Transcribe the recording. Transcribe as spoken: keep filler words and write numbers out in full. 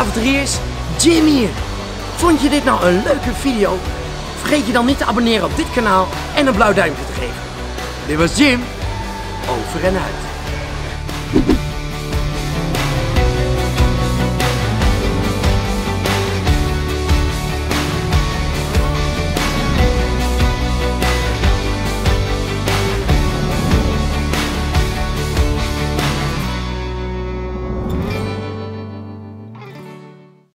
avontuuriers, Jim hier! Vond je dit nou een leuke video? Vergeet je dan niet te abonneren op dit kanaal en een blauw duimpje te geven. Dit was Jim, over en uit.